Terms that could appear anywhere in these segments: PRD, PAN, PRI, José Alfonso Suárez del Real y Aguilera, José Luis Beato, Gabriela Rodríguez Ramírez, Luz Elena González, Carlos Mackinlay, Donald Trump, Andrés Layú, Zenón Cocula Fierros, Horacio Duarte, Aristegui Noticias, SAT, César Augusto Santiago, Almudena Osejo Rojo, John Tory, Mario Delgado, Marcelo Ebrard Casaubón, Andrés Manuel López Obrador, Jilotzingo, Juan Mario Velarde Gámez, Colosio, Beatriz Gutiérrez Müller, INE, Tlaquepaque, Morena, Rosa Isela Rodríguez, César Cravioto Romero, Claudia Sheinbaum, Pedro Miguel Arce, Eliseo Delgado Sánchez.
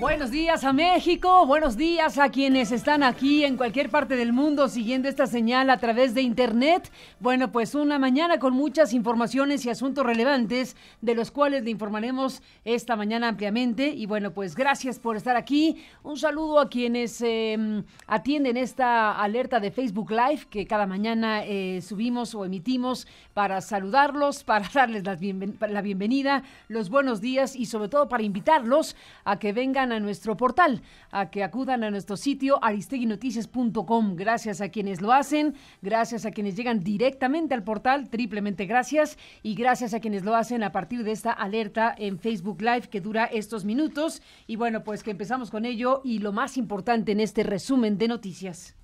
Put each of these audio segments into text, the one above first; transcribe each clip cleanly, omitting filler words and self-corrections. Buenos días a México, buenos días a quienes están aquí en cualquier parte del mundo siguiendo esta señal a través de internet. Bueno, pues una mañana con muchas informaciones y asuntos relevantes de los cuales le informaremos esta mañana ampliamente. Y bueno, pues gracias por estar aquí. Un saludo a quienes atienden esta alerta de Facebook Live que cada mañana subimos o emitimos para saludarlos, para darles la bienvenida, los buenos días y sobre todo para invitarlos a que vengan a nuestro portal, a que acudan a nuestro sitio aristeguinoticias.com. Gracias a quienes lo hacen, gracias a quienes llegan directamente al portal, triplemente gracias, y gracias a quienes lo hacen a partir de esta alerta en Facebook Live que dura estos minutos. Y bueno, pues que empezamos con ello y lo más importante en este resumen de noticias.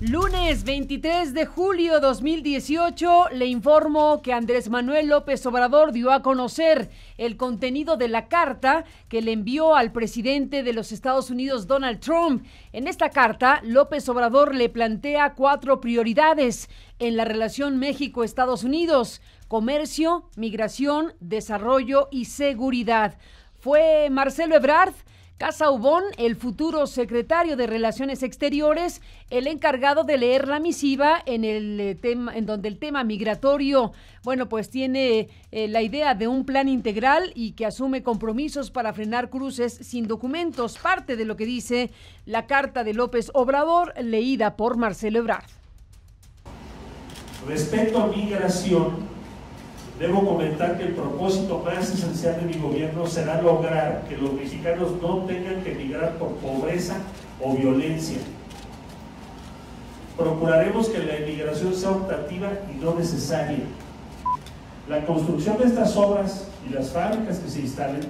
Lunes 23 de julio 2018, le informo que Andrés Manuel López Obrador dio a conocer el contenido de la carta que le envió al presidente de los Estados Unidos, Donald Trump. En esta carta, López Obrador le plantea 4 prioridades en la relación México-Estados Unidos: comercio, migración, desarrollo y seguridad. Fue Marcelo Ebrard Casaubón, el futuro secretario de Relaciones Exteriores, el encargado de leer la misiva en el tema, en donde el tema migratorio, bueno, pues tiene la idea de un plan integral y que asume compromisos para frenar cruces sin documentos. Parte de lo que dice la carta de López Obrador, leída por Marcelo Ebrard. Respecto a migración, debo comentar que el propósito más esencial de mi gobierno será lograr que los mexicanos no tengan que emigrar por pobreza o violencia. Procuraremos que la emigración sea optativa y no necesaria. La construcción de estas obras y las fábricas que se instalen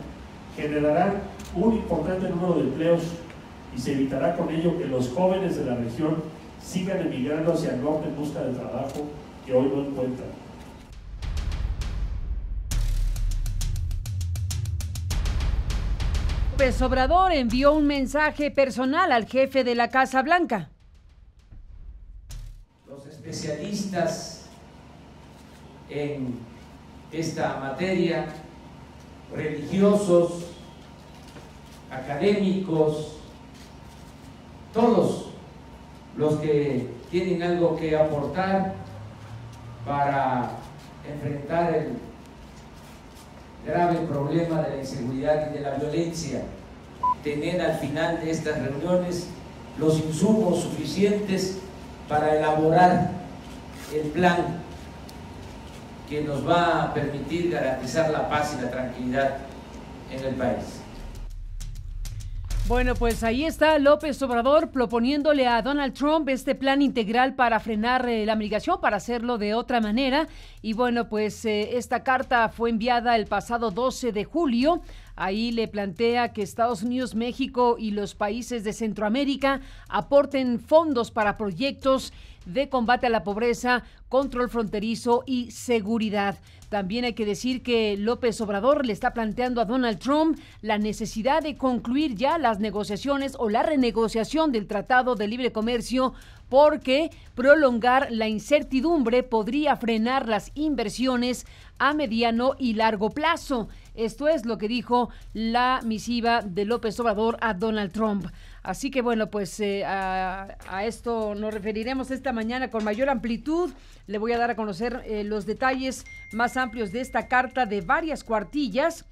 generarán un importante número de empleos y se evitará con ello que los jóvenes de la región sigan emigrando hacia el norte en busca de trabajo que hoy no encuentran. López Obrador envió un mensaje personal al jefe de la Casa Blanca. Los especialistas en esta materia, religiosos, académicos, todos los que tienen algo que aportar para enfrentar el grave problema de la inseguridad y de la violencia, tener al final de estas reuniones los insumos suficientes para elaborar el plan que nos va a permitir garantizar la paz y la tranquilidad en el país. Bueno, pues ahí está López Obrador proponiéndole a Donald Trump este plan integral para frenar la migración, para hacerlo de otra manera. Y bueno, pues esta carta fue enviada el pasado 12 de julio. Ahí le plantea que Estados Unidos, México y los países de Centroamérica aporten fondos para proyectos de combate a la pobreza, control fronterizo y seguridad. También hay que decir que López Obrador le está planteando a Donald Trump la necesidad de concluir ya las negociaciones o la renegociación del Tratado de Libre Comercio, porque prolongar la incertidumbre podría frenar las inversiones a mediano y largo plazo. Esto es lo que dijo la misiva de López Obrador a Donald Trump. Así que bueno, pues a esto nos referiremos esta mañana con mayor amplitud. Le voy a dar a conocer los detalles más amplios de esta carta de varias cuartillas,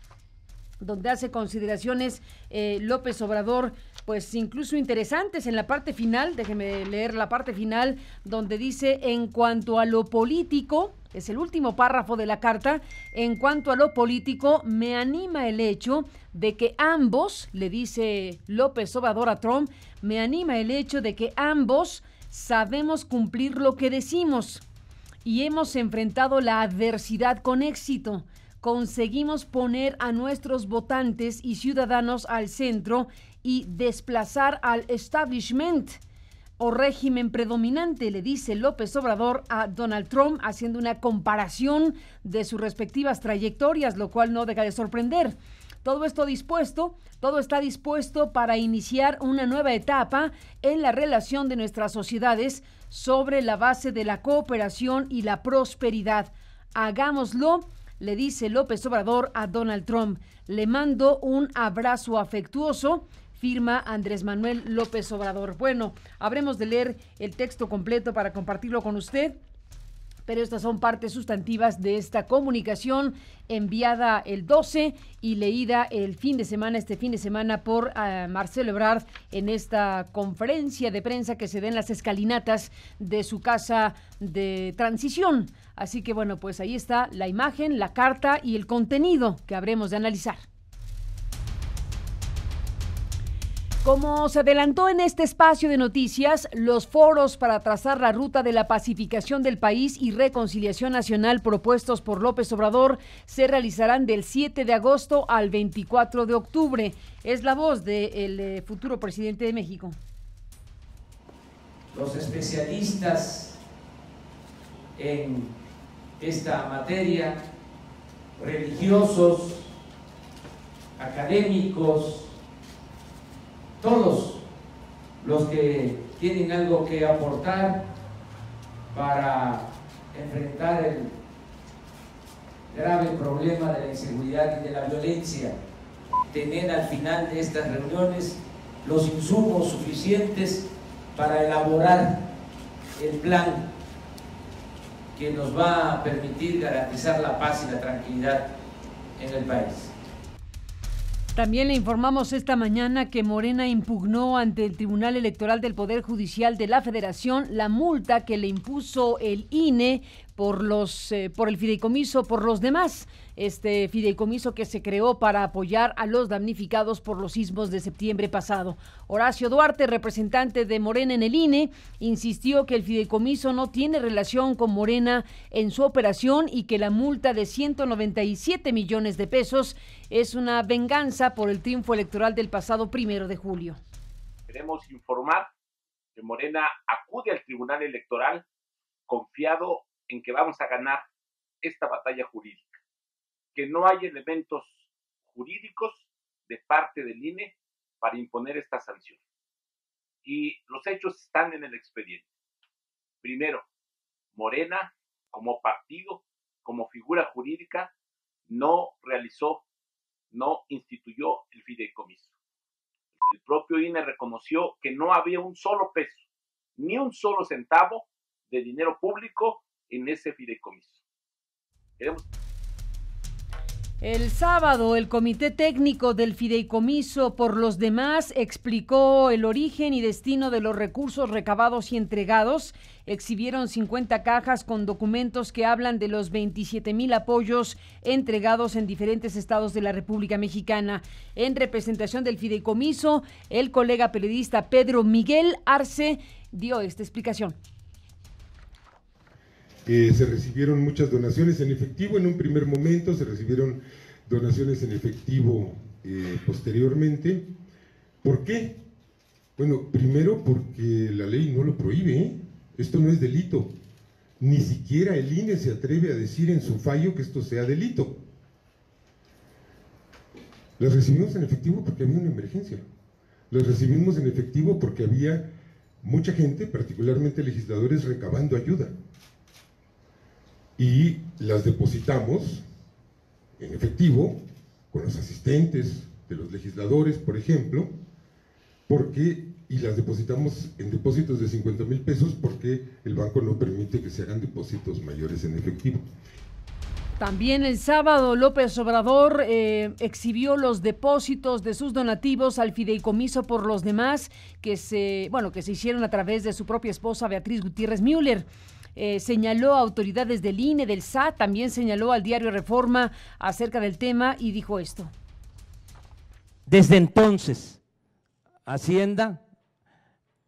donde hace consideraciones López Obrador, pues incluso interesantes en la parte final. Déjeme leer la parte final, donde dice: en cuanto a lo político, es el último párrafo de la carta, en cuanto a lo político, me anima el hecho de que ambos, le dice López Obrador a Trump, me anima el hecho de que ambos sabemos cumplir lo que decimos y hemos enfrentado la adversidad con éxito. Conseguimos poner a nuestros votantes y ciudadanos al centro y desplazar al establishment o régimen predominante, le dice López Obrador a Donald Trump, haciendo una comparación de sus respectivas trayectorias, lo cual no deja de sorprender. Todo está dispuesto para iniciar una nueva etapa en la relación de nuestras sociedades sobre la base de la cooperación y la prosperidad. Hagámoslo le dice López Obrador a Donald Trump. Le mando un abrazo afectuoso, firma Andrés Manuel López Obrador. Bueno, habremos de leer el texto completo para compartirlo con usted, pero estas son partes sustantivas de esta comunicación enviada el 12 y leída el fin de semana, este fin de semana, por Marcelo Ebrard en esta conferencia de prensa que se da en las escalinatas de su casa de transición. Así que bueno, pues ahí está la imagen, la carta y el contenido que habremos de analizar. Como se adelantó en este espacio de noticias, los foros para trazar la ruta de la pacificación del país y reconciliación nacional propuestos por López Obrador se realizarán del 7 de agosto al 24 de octubre. Es la voz del futuro presidente de México. Los especialistas en esta materia, religiosos, académicos, todos los que tienen algo que aportar para enfrentar el grave problema de la inseguridad y de la violencia, tener al final de estas reuniones los insumos suficientes para elaborar el plan que nos va a permitir garantizar la paz y la tranquilidad en el país. También le informamos esta mañana que Morena impugnó ante el Tribunal Electoral del Poder Judicial de la Federación la multa que le impuso el INE por el fideicomiso, por los demás, este fideicomiso que se creó para apoyar a los damnificados por los sismos de septiembre pasado. Horacio Duarte, representante de Morena en el INE, insistió que el fideicomiso no tiene relación con Morena en su operación y que la multa de 197 millones de pesos es una venganza por el triunfo electoral del pasado 1 de julio. Queremos informar que Morena acude al Tribunal Electoral confiado en que vamos a ganar esta batalla jurídica, que no hay elementos jurídicos de parte del INE para imponer esta sanción. Y los hechos están en el expediente. Primero, Morena, como partido, como figura jurídica, no instituyó el fideicomiso. El propio INE reconoció que no había un solo peso, ni un solo centavo de dinero público en ese fideicomiso. Queremos... El sábado, el Comité Técnico del Fideicomiso por los demás explicó el origen y destino de los recursos recabados y entregados. Exhibieron 50 cajas con documentos que hablan de los 27,000 apoyos entregados en diferentes estados de la República Mexicana. En representación del fideicomiso, el colega periodista Pedro Miguel Arce dio esta explicación. Se recibieron muchas donaciones en efectivo en un primer momento, se recibieron donaciones en efectivo posteriormente. ¿Por qué? Bueno, primero porque la ley no lo prohíbe, ¿eh? Esto no es delito. Ni siquiera el INE se atreve a decir en su fallo que esto sea delito. Las recibimos en efectivo porque había una emergencia. Las recibimos en efectivo porque había mucha gente, particularmente legisladores, recabando ayuda. Y las depositamos en efectivo con los asistentes de los legisladores, por ejemplo, y las depositamos en depósitos de 50,000 pesos porque el banco no permite que se hagan depósitos mayores en efectivo. También el sábado López Obrador exhibió los depósitos de sus donativos al fideicomiso por los demás que se hicieron a través de su propia esposa Beatriz Gutiérrez Müller. Señaló a autoridades del INE, del SAT, también señaló al diario Reforma acerca del tema y dijo esto. Desde entonces, Hacienda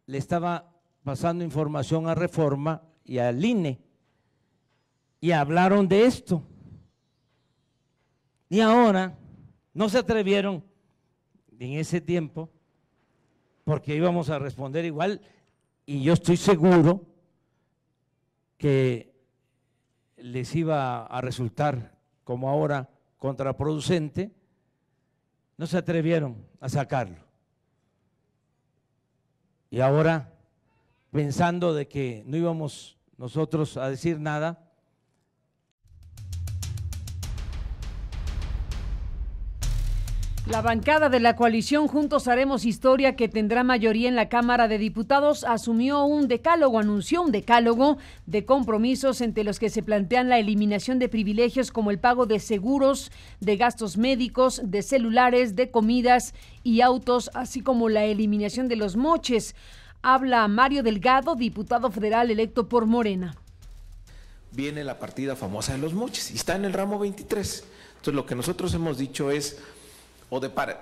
le estaba pasando información a Reforma y al INE y hablaron de esto. Y ahora no se atrevieron en ese tiempo porque íbamos a responder igual y yo estoy seguro que les iba a resultar, como ahora, contraproducente, no se atrevieron a sacarlo. Y ahora, pensando de que no íbamos nosotros a decir nada, La bancada de la coalición Juntos Haremos Historia, que tendrá mayoría en la Cámara de Diputados, anunció un decálogo de compromisos entre los que se plantean la eliminación de privilegios como el pago de seguros, de gastos médicos, de celulares, de comidas y autos, así como la eliminación de los moches. Habla Mario Delgado, diputado federal electo por Morena. Viene la partida famosa de los moches y está en el ramo 23. Entonces lo que nosotros hemos dicho es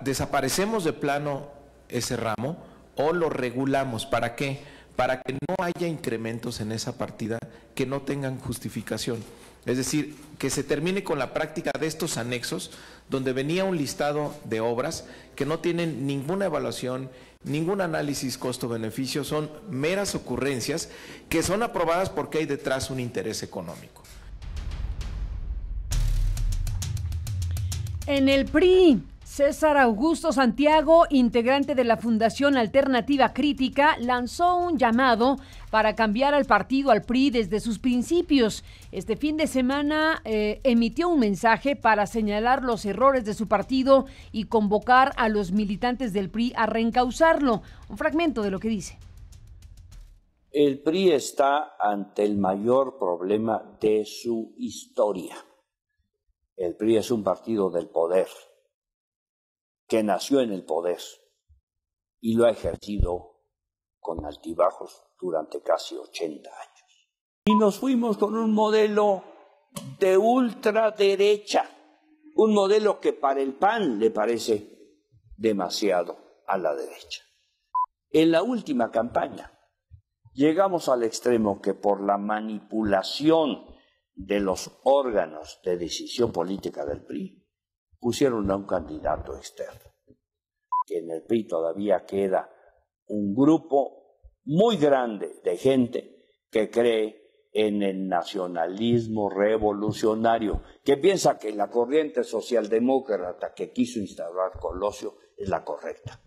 desaparecemos de plano ese ramo o lo regulamos. ¿Para qué? Para que no haya incrementos en esa partida que no tengan justificación. Es decir, que se termine con la práctica de estos anexos donde venía un listado de obras que no tienen ninguna evaluación, ningún análisis costo-beneficio, son meras ocurrencias que son aprobadas porque hay detrás un interés económico. En el PRI, César Augusto Santiago, integrante de la Fundación Alternativa Crítica, lanzó un llamado para cambiar al partido, al PRI, desde sus principios. Este fin de semana emitió un mensaje para señalar los errores de su partido y convocar a los militantes del PRI a reencauzarlo. Un fragmento de lo que dice. El PRI está ante el mayor problema de su historia. El PRI es un partido del poder, que nació en el poder y lo ha ejercido con altibajos durante casi 80 años. Y nos fuimos con un modelo de ultraderecha, un modelo que para el PAN le parece demasiado a la derecha. En la última campaña llegamos al extremo que por la manipulación de los órganos de decisión política del PRI, pusieron a un candidato externo. En el PRI todavía queda un grupo muy grande de gente que cree en el nacionalismo revolucionario, que piensa que la corriente socialdemócrata que quiso instaurar Colosio es la correcta.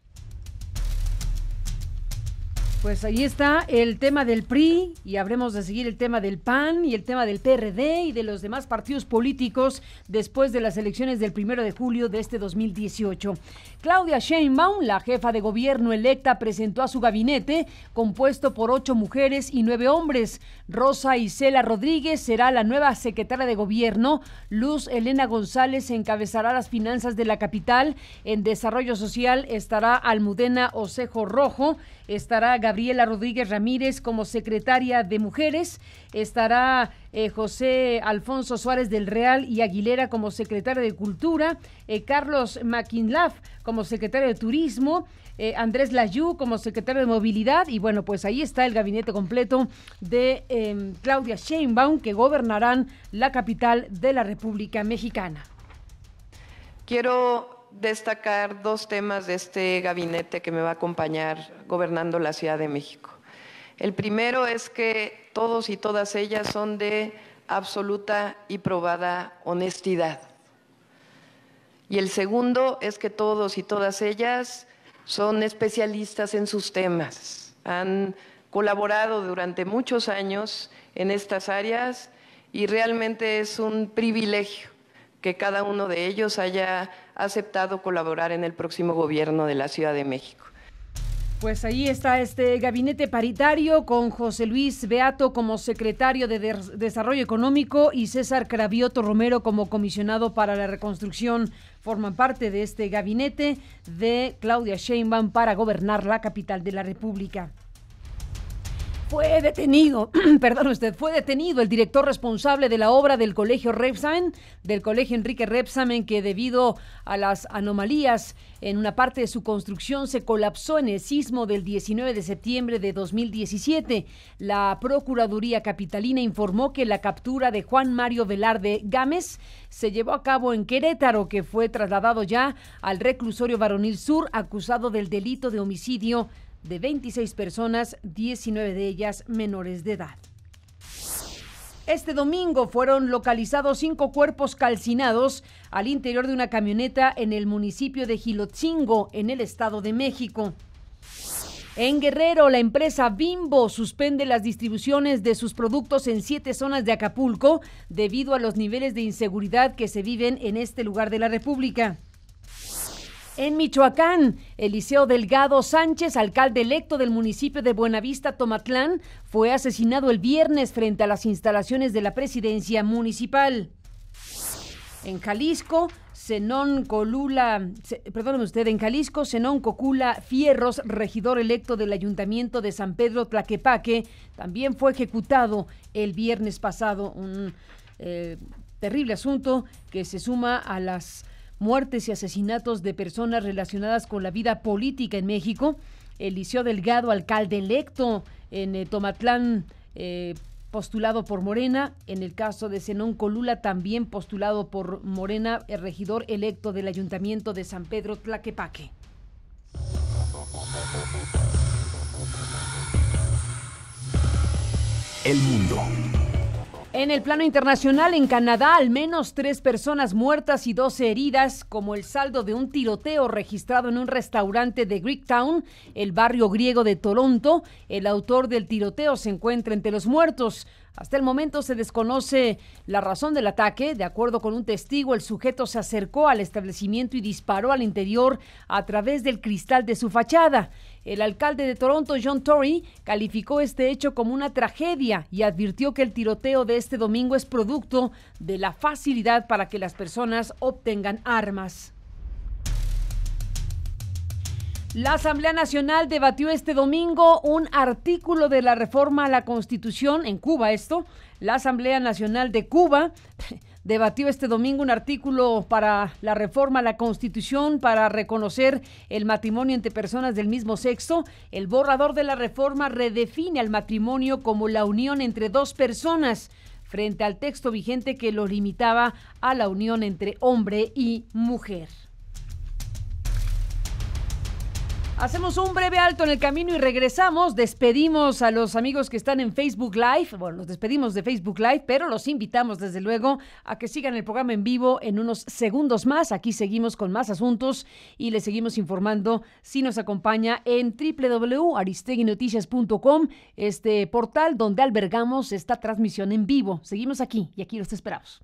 Pues ahí está el tema del PRI, y habremos de seguir el tema del PAN y el tema del PRD y de los demás partidos políticos después de las elecciones del 1 de julio de este 2018. Claudia Sheinbaum, la jefa de gobierno electa, presentó a su gabinete, compuesto por 8 mujeres y 9 hombres. Rosa Isela Rodríguez será la nueva secretaria de gobierno, Luz Elena González encabezará las finanzas de la capital, en desarrollo social estará Almudena Osejo Rojo, estará Gabriela Rodríguez Ramírez como secretaria de Mujeres, estará José Alfonso Suárez del Real y Aguilera como secretario de Cultura, Carlos Mackinlay como secretario de Turismo, Andrés Layú como secretario de Movilidad, y bueno, pues ahí está el gabinete completo de Claudia Sheinbaum, que gobernarán la capital de la República Mexicana. Quiero destacar 2 temas de este gabinete que me va a acompañar gobernando la Ciudad de México. El primero es que todos y todas ellas son de absoluta y probada honestidad. Y el segundo es que todos y todas ellas son especialistas en sus temas. Han colaborado durante muchos años en estas áreas y realmente es un privilegio que cada uno de ellos haya aceptado colaborar en el próximo gobierno de la Ciudad de México. Pues ahí está este gabinete paritario con José Luis Beato como secretario de Desarrollo Económico y César Cravioto Romero como comisionado para la reconstrucción. Forman parte de este gabinete de Claudia Sheinbaum para gobernar la capital de la República. Fue detenido, fue detenido el director responsable de la obra del Colegio Rebsamen, del Colegio Enrique Rebsamen, que debido a las anomalías en una parte de su construcción se colapsó en el sismo del 19 de septiembre de 2017. La Procuraduría Capitalina informó que la captura de Juan Mario Velarde Gámez se llevó a cabo en Querétaro, que fue trasladado ya al reclusorio Varonil Sur, acusado del delito de homicidio de 26 personas, 19 de ellas menores de edad. Este domingo fueron localizados 5 cuerpos calcinados al interior de una camioneta en el municipio de Jilotzingo, en el Estado de México. En Guerrero, la empresa Bimbo suspende las distribuciones de sus productos en 7 zonas de Acapulco debido a los niveles de inseguridad que se viven en este lugar de la República. En Michoacán, Eliseo Delgado Sánchez, alcalde electo del municipio de Buenavista, Tomatlán, fue asesinado el viernes frente a las instalaciones de la presidencia municipal. En Jalisco, Zenón Cocula Fierros, regidor electo del Ayuntamiento de San Pedro Tlaquepaque, también fue ejecutado el viernes pasado. Un terrible asunto que se suma a las muertes y asesinatos de personas relacionadas con la vida política en México. Eliseo Delgado, alcalde electo en Tomatlán, postulado por Morena. En el caso de Zenón Cocula, también postulado por Morena, el regidor electo del Ayuntamiento de San Pedro Tlaquepaque. El mundo. En el plano internacional, en Canadá, al menos 3 personas muertas y 12 heridas, como el saldo de un tiroteo registrado en un restaurante de Greektown, el barrio griego de Toronto. El autor del tiroteo se encuentra entre los muertos. Hasta el momento se desconoce la razón del ataque. De acuerdo con un testigo, el sujeto se acercó al establecimiento y disparó al interior a través del cristal de su fachada. El alcalde de Toronto, John Tory, calificó este hecho como una tragedia y advirtió que el tiroteo de este domingo es producto de la facilidad para que las personas obtengan armas. La Asamblea Nacional debatió este domingo un artículo de la reforma a la Constitución en Cuba. La Asamblea Nacional de Cuba debatió este domingo un artículo para la reforma a la Constitución para reconocer el matrimonio entre personas del mismo sexo. El borrador de la reforma redefine al matrimonio como la unión entre dos personas, frente al texto vigente que lo limitaba a la unión entre hombre y mujer. Hacemos un breve alto en el camino y regresamos. Despedimos a los amigos que están en Facebook Live. Bueno, los despedimos de Facebook Live, pero los invitamos desde luego a que sigan el programa en vivo en unos segundos más. Aquí seguimos con más asuntos y les seguimos informando si nos acompaña en www.aristeguinoticias.com, este portal donde albergamos esta transmisión en vivo. Seguimos aquí y aquí los esperamos.